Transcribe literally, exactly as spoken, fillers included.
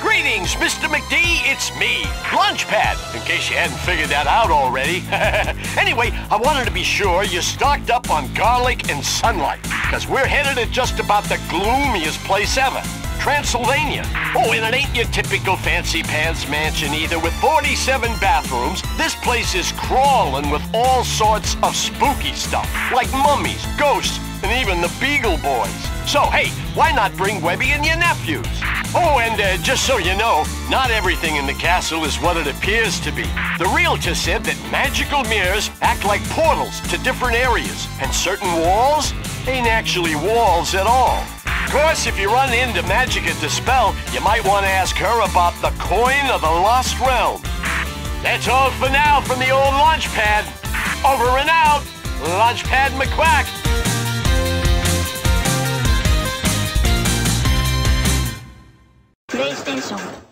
Greetings, Mister McD, it's me, Launchpad, in case you hadn't figured that out already. Anyway, I wanted to be sure you stocked up on garlic and sunlight, because we're headed to just about the gloomiest place ever, Transylvania. Oh, and it ain't your typical fancy pants mansion either. With forty-seven bathrooms, this place is crawling with all sorts of spooky stuff, like mummies, ghosts, and even the Beagle Boys. So, hey, why not bring Webby and your nephews? Oh, and uh, just so you know, not everything in the castle is what it appears to be. The realtor said that magical mirrors act like portals to different areas, and certain walls ain't actually walls at all. Of course, if you run into Magica the Spell, you might want to ask her about the coin of the Lost Realm. That's all for now from the old Launchpad. Over and out, Launchpad McQuack. PlayStation.